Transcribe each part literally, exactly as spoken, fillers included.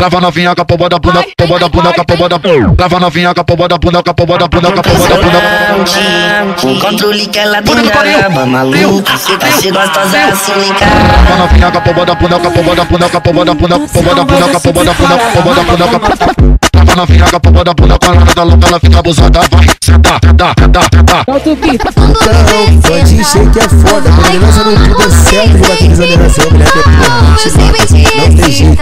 Lavana vinha capo boda bunda capo boda bunda capo boda bunda. Lavana vinha capo boda bunda capo boda bunda capo boda bunda. Controle que ela tem maluca, se tá se gostosa é assim liga. Lavana vinha capo boda bunda capo boda bunda capo boda bunda capo boda bunda capo boda bunda capo boda bunda capo. Lavana vinha capo boda bunda capo louca ela fica abusada vai senta senta senta senta. Outro beat. Então de jeito que é foda, a dança não tudo certo, vou aqui fazer dança mulher que porra. Não tem jeito.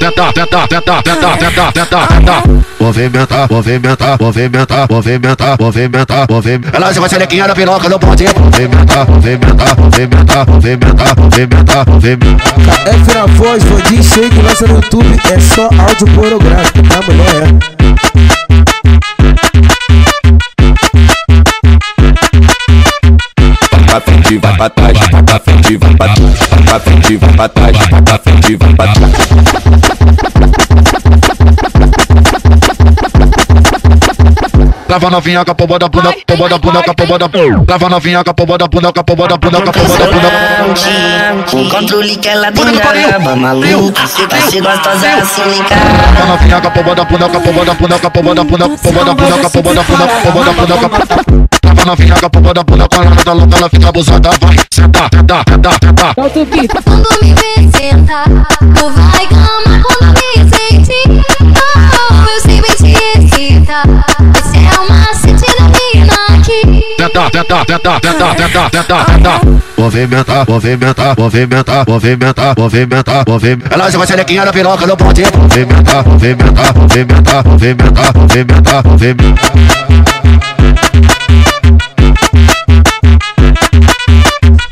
Tenta, tenta, tenta, tenta, tenta, tenta, tenta. Movimentar, movimentar, movimentar, movimentar, movimentar, movimentar. Ela joga selequinha na piroca, não pode movimentar, movimentar, movimentar, movimentar, movimentar, movimentar. É Fira Voz, vou de cheio que lança no YouTube. É só áudio pornográfico, tá mulher? Pra frente, vai pra trás, pra frente, vai pra trás, pra frente, vai pra trás, pra frente, vai pra trás. Lava novinha, capo boda bunda, capo boda bunda, capo boda bunda. Lava novinha, capo boda bunda, capo boda bunda, capo boda bunda. Controle que ela tem, maluca, se tá se gostosa é assim liga. Lava novinha, capo boda bunda, capo boda bunda, capo boda bunda, capo boda bunda, capo boda bunda, capo boda bunda, capo boda. Lavana vinha capo boda bunda ela louca ela fica abusada vai senta senta senta senta. Outro beat. Quando me vê sentar, tu vai calma quando me sentir. Oh, eu sei bem te excitar. Você é uma sentida mina aqui. Tenta tenta tenta tenta tenta tenta tenta. Movimentar movimentar movimentar movimentar movimentar movimentar. Ela joga selequinha na piroca não pode movimentar movimentar movimentar movimentar movimentar movimentar.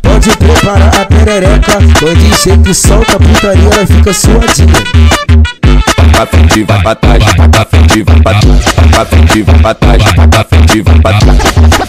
Pode preparar a perereca, foi de jeito que solta a putaria, ela fica suadinha. Pra frente, vai pra trás, pra frente, vai pra trás, pra frente, vai pra trás, pra frente, vai pra trás.